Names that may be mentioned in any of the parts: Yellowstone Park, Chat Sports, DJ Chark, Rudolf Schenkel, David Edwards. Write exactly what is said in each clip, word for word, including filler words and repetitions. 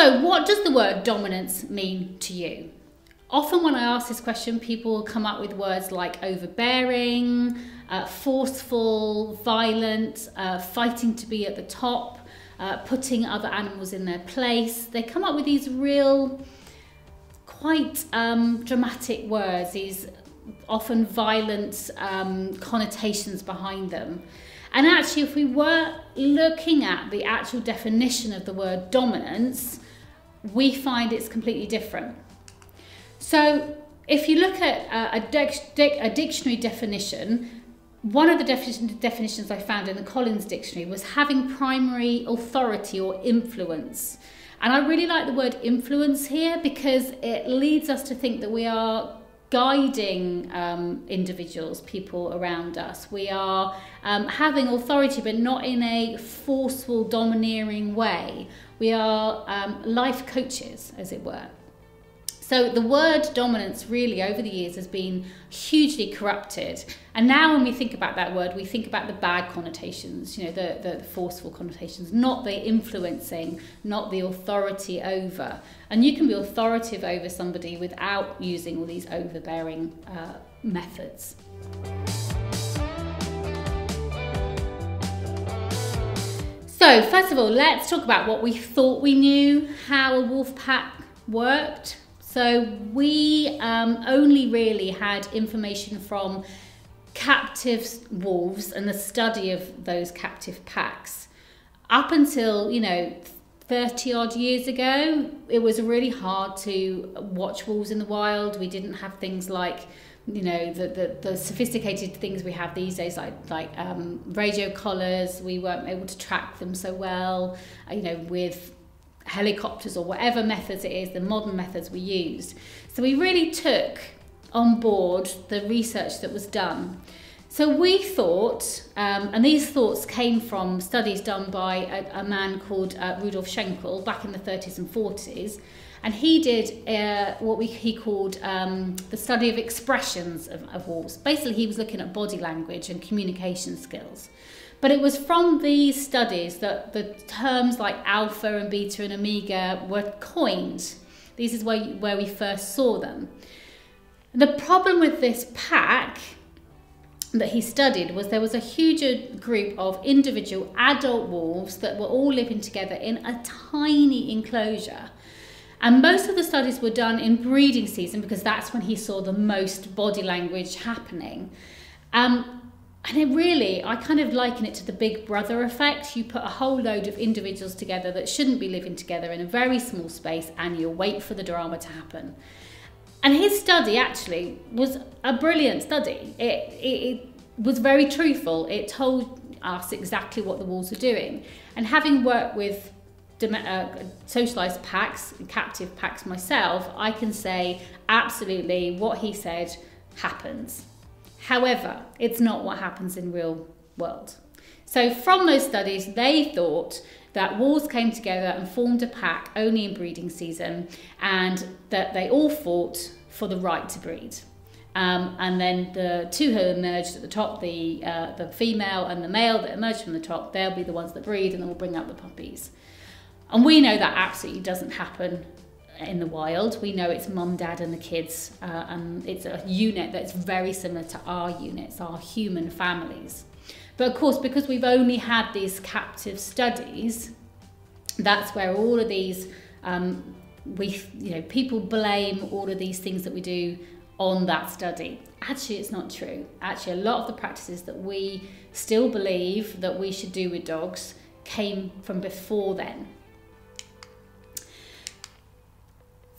So what does the word dominance mean to you? Often when I ask this question, people will come up with words like overbearing, uh, forceful, violent, uh, fighting to be at the top, uh, putting other animals in their place. They come up with these real, quite um, dramatic words, these often violent um, connotations behind them. And actually, if we were looking at the actual definition of the word dominance, we find it's completely different. So if you look at a, a, a dictionary definition, one of the definition, definitions I found in the Collins Dictionary was having primary authority or influence. And I really like the word influence here because it leads us to think that we are guiding um, individuals, people around us. We are um, having authority, but not in a forceful, domineering way. We are um, life coaches, as it were. So the word dominance really over the years has been hugely corrupted. And now when we think about that word, we think about the bad connotations, you know, the, the, the forceful connotations, not the influencing, not the authority over. And you can be authoritative over somebody without using all these overbearing uh, methods. So first of all, let's talk about what we thought we knew, how a wolf pack worked. So we um, only really had information from captive wolves and the study of those captive packs. Up until, you know, thirty odd years ago, it was really hard to watch wolves in the wild. We didn't have things like, you know, the, the, the sophisticated things we have these days, like, like um, radio collars. We weren't able to track them so well, you know, with helicopters or whatever methods it is, the modern methods we used. So we really took on board the research that was done. So we thought, um, and these thoughts came from studies done by a, a man called uh, Rudolf Schenkel back in the thirties and forties, and he did uh, what we, he called um, the study of expressions of, of wolves. Basically, he was looking at body language and communication skills. But it was from these studies that the terms like alpha and beta and omega were coined. This is where, where we first saw them. The problem with this pack that he studied was there was a huge group of individual adult wolves that were all living together in a tiny enclosure. And most of the studies were done in breeding season because that's when he saw the most body language happening. Um, And it really, I kind of liken it to the Big Brother effect. You put a whole load of individuals together that shouldn't be living together in a very small space, and you'll wait for the drama to happen. And his study actually was a brilliant study. It, it, it was very truthful. It told us exactly what the wolves were doing. And having worked with Uh, socialized packs, captive packs myself, I can say absolutely what he said happens. However, it's not what happens in real world. So from those studies, they thought that wolves came together and formed a pack only in breeding season, and that they all fought for the right to breed. Um, and then the two who emerged at the top, the, uh, the female and the male that emerged from the top, they'll be the ones that breed and they'll bring out the puppies. And we know that absolutely doesn't happen in the wild. We know it's mum, dad and the kids, uh, and it's a unit that's very similar to our units, our human families. But of course, because we've only had these captive studies, that's where all of these, um, we, you know, people blame all of these things that we do on that study. Actually, it's not true. Actually, a lot of the practices that we still believe that we should do with dogs came from before then.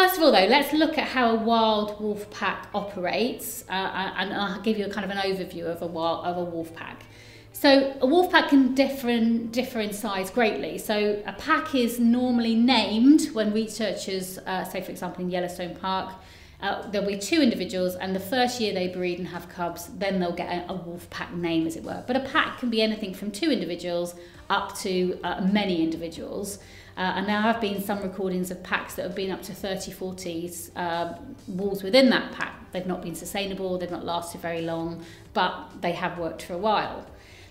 First of all, though, let's look at how a wild wolf pack operates, uh, and I'll give you a kind of an overview of a, wild, of a wolf pack. So a wolf pack can differ in, differ in size greatly. So a pack is normally named when researchers, uh, say for example in Yellowstone Park, uh, there'll be two individuals, and the first year they breed and have cubs, then they'll get a, a wolf pack name, as it were. But a pack can be anything from two individuals up to uh, many individuals. Uh, and there have been some recordings of packs that have been up to thirty, forty uh, wolves within that pack. They've not been sustainable, they've not lasted very long, but they have worked for a while.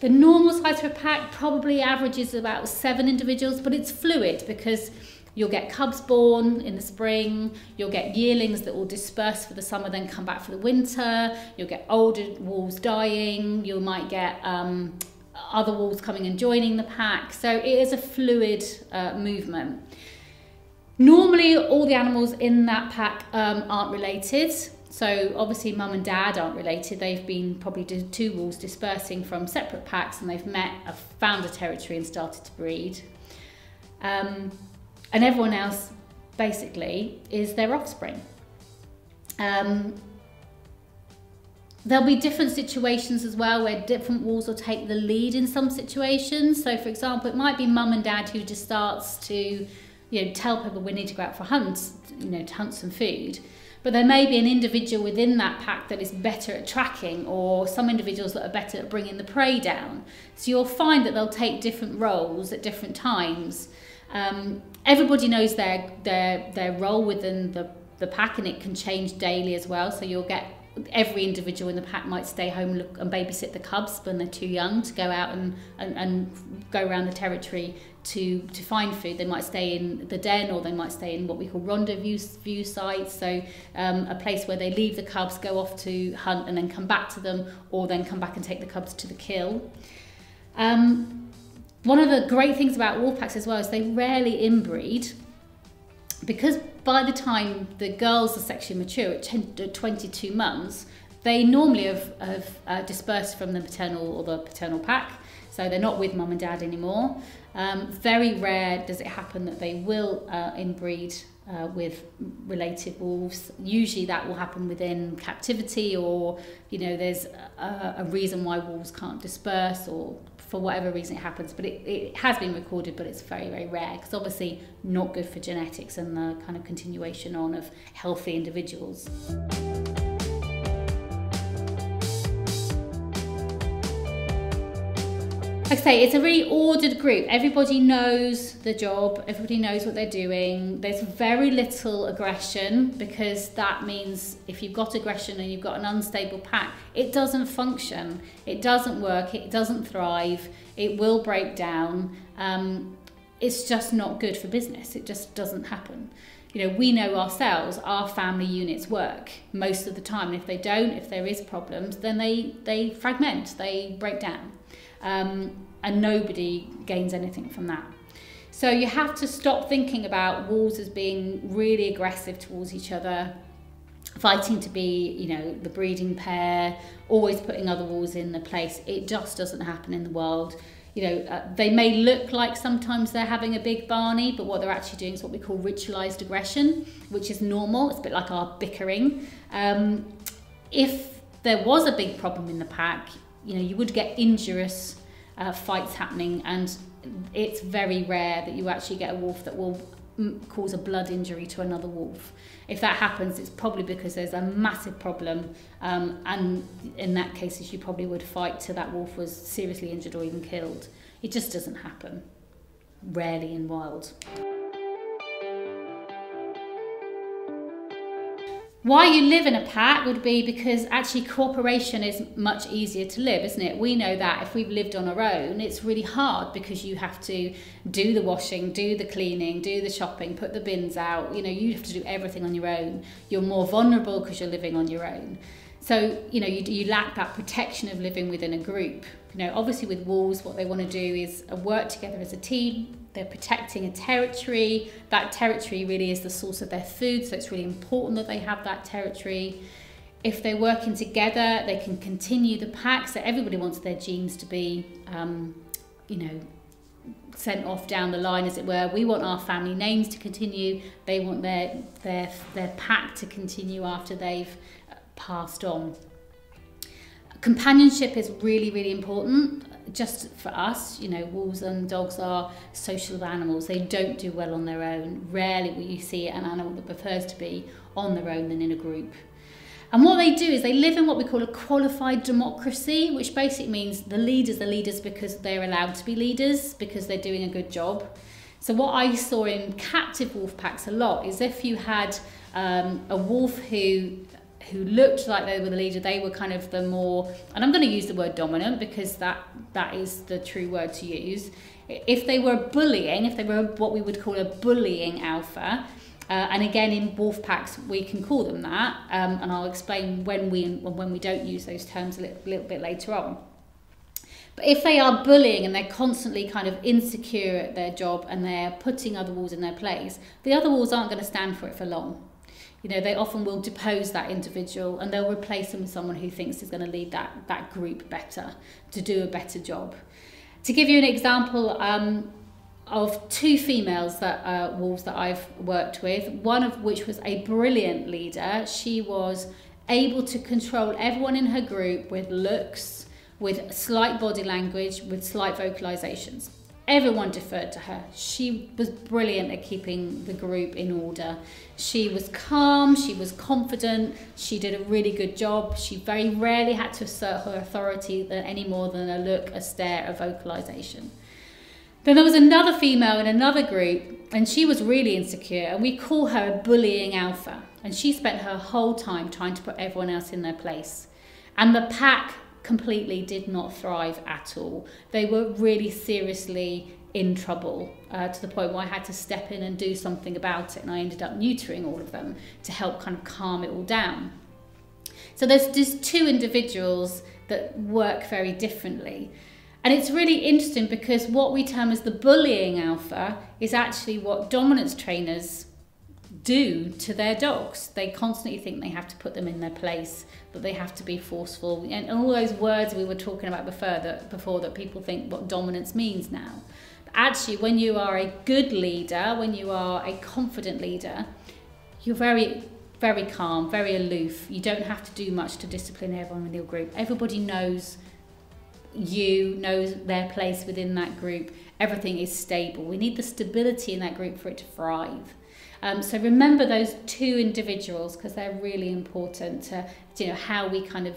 The normal size for a pack probably averages about seven individuals, but it's fluid because You'll get cubs born in the spring, you'll get yearlings that will disperse for the summer then come back for the winter, you'll get older wolves dying, you might get um, other wolves coming and joining the pack. So it is a fluid uh, movement. Normally all the animals in that pack um, aren't related. So obviously mum and dad aren't related. They've been probably two wolves dispersing from separate packs and they've met, have found a territory and started to breed. Um, and everyone else basically is their offspring. Um, there'll be different situations as well where different wolves will take the lead in some situations. So for example, it might be mum and dad who just starts to, you know, tell people we need to go out for hunts, you know, to hunt some food. But there may be an individual within that pack that is better at tracking, or some individuals that are better at bringing the prey down. So you'll find that they'll take different roles at different times. Um, everybody knows their, their, their role within the, the pack, and it can change daily as well. So you'll get every individual in the pack might stay home and, look, and babysit the cubs when they're too young to go out and, and, and go around the territory to, to find food. They might stay in the den, or they might stay in what we call rendezvous view sites, so um, a place where they leave the cubs, go off to hunt and then come back to them, or then come back and take the cubs to the kill. Um, one of the great things about wolf packs as well is they rarely inbreed, because by the time the girls are sexually mature at twenty-two months, they normally have, have uh, dispersed from the maternal or the paternal pack, so they're not with mum and dad anymore. Um, very rare does it happen that they will uh, inbreed uh, with related wolves. Usually that will happen within captivity, or you know, there's a, a reason why wolves can't disperse, or for whatever reason it happens. But it, it has been recorded, but it's very, very rare, because obviously not good for genetics and the kind of continuation on of healthy individuals. Like I say, it's a really ordered group. Everybody knows the job, everybody knows what they're doing. There's very little aggression, because that means if you've got aggression and you've got an unstable pack, it doesn't function, it doesn't work, it doesn't thrive, it will break down. Um, it's just not good for business, it just doesn't happen. You know, we know ourselves, our family units work most of the time, and if they don't, if there is problems, then they, they fragment, they break down. Um, and nobody gains anything from that. So you have to stop thinking about wolves as being really aggressive towards each other, fighting to be, you know, the breeding pair, always putting other wolves in the place. It just doesn't happen in the world. You know, uh, they may look like sometimes they're having a big Barney, but what they're actually doing is what we call ritualized aggression, which is normal. It's a bit like our bickering. Um, if there was a big problem in the pack, you know, you would get injurious uh, fights happening, and it's very rare that you actually get a wolf that will cause a blood injury to another wolf. If that happens, it's probably because there's a massive problem, um, and in that case, you probably would fight till that wolf was seriously injured or even killed. It just doesn't happen, rarely in wild. Why you live in a pack would be because actually cooperation is much easier to live, isn't it? We know that if we've lived on our own, it's really hard, because you have to do the washing, do the cleaning, do the shopping, put the bins out. You know, you have to do everything on your own. You're more vulnerable because you're living on your own. So, you know, you, you lack that protection of living within a group. You know, obviously with wolves, what they want to do is work together as a team. They're protecting a territory. That territory really is the source of their food, so it's really important that they have that territory. If they're working together, they can continue the pack, so everybody wants their genes to be, um, you know, sent off down the line, as it were. We want our family names to continue. They want their, their, their pack to continue after they've passed on. Companionship is really, really important. Just for us, you know, wolves and dogs are social animals. They don't do well on their own. Rarely will you see an animal that prefers to be on their own than in a group. And what they do is they live in what we call a qualified democracy, which basically means the leaders are leaders because they're allowed to be leaders, because they're doing a good job. So what I saw in captive wolf packs a lot is if you had um, a wolf who who looked like they were the leader. They were kind of the more, and I'm going to use the word dominant because that that is the true word to use. If they were bullying, if they were what we would call a bullying alpha, uh, and again in wolf packs we can call them that, um, and I'll explain when we when we don't use those terms a little, little bit later on. But if they are bullying and they're constantly kind of insecure at their job and they're putting other wolves in their place, the other wolves aren't going to stand for it for long. You know, they often will depose that individual and they'll replace them with someone who thinks is going to lead that, that group better, to do a better job. To give you an example um, of two females that uh, wolves that I've worked with, one of which was a brilliant leader. She was able to control everyone in her group with looks, with slight body language, with slight vocalizations. Everyone deferred to her. She was brilliant at keeping the group in order. She was calm, she was confident, she did a really good job. She very rarely had to assert her authority any more than a look, a stare, a vocalization. Then there was another female in another group and she was really insecure, and we call her a bullying alpha. And she spent her whole time trying to put everyone else in their place. And the pack completely did not thrive at all. They were really seriously in trouble uh, to the point where I had to step in and do something about it, and I ended up neutering all of them to help kind of calm it all down. So there's just two individuals that work very differently. And it's really interesting because what we term as the bullying alpha is actually what dominance trainers do to their dogs. They constantly think they have to put them in their place, that they have to be forceful, and all those words we were talking about before that, before that people think what dominance means now. But actually, when you are a good leader, when you are a confident leader, you're very, very calm, very aloof. You don't have to do much to discipline everyone in your group. Everybody knows you, knows their place within that group. Everything is stable. We need the stability in that group for it to thrive. Um, so remember those two individuals because they're really important to, you know, how we kind of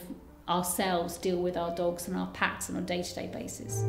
ourselves deal with our dogs and our packs on a day-to-day basis.